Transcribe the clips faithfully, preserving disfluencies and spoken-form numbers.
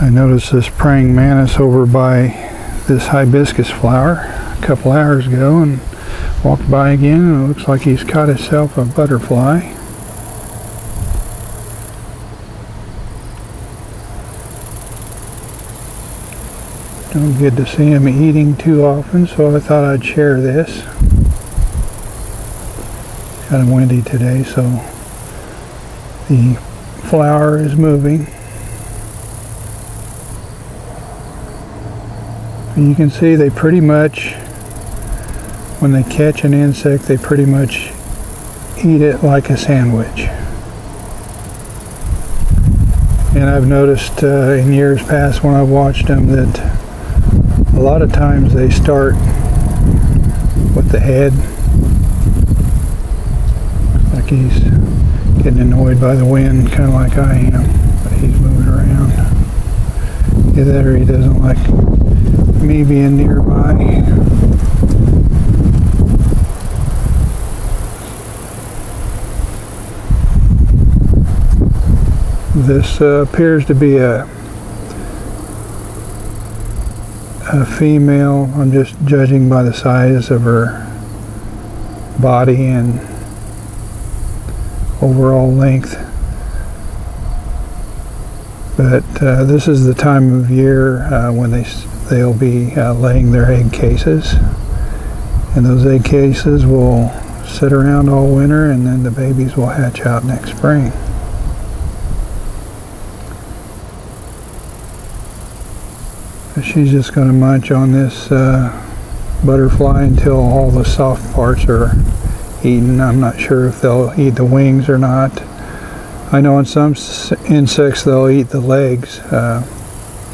I noticed this praying mantis over by this hibiscus flower a couple hours ago and walked by again, and it looks like he's caught himself a butterfly. Don't get to see him eating too often, so I thought I'd share this. It's kind of windy today, so the flower is moving. And you can see they pretty much, when they catch an insect, they pretty much eat it like a sandwich. And I've noticed uh, in years past when I've watched them that a lot of times they start with the head. Looks like he's getting annoyed by the wind, kind of like I am, but he's moving around. Either he doesn't like me being nearby. This uh, appears to be a A female. I'm just judging by the size of her body and overall length. But uh, this is the time of year uh, when they they'll be uh, laying their egg cases, and those egg cases will sit around all winter, and then the babies will hatch out next spring. She's just going to munch on this uh, butterfly until all the soft parts are eaten. I'm not sure if they'll eat the wings or not. I know in some insects they'll eat the legs. Uh,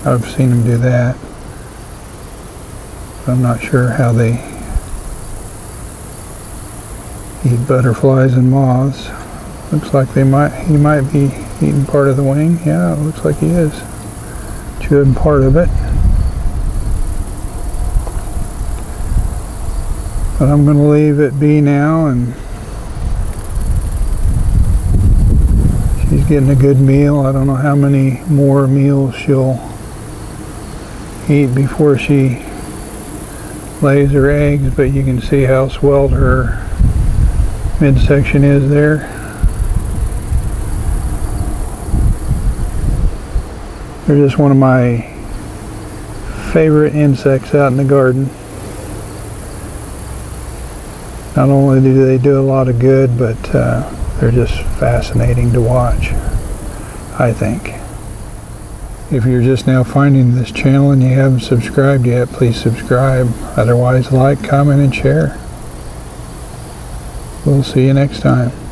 I've seen them do that. I'm not sure how they eat butterflies and moths. Looks like they might. He might be eating part of the wing. Yeah, it looks like he is chewing part of it. But I'm going to leave it be now, and she's getting a good meal. I don't know how many more meals she'll eat before she lays her eggs, but you can see how swelled her midsection is there. They're just one of my favorite insects out in the garden. Not only do they do a lot of good, but uh, they're just fascinating to watch, I think. If you're just now finding this channel and you haven't subscribed yet, please subscribe. Otherwise, like, comment, and share. We'll see you next time.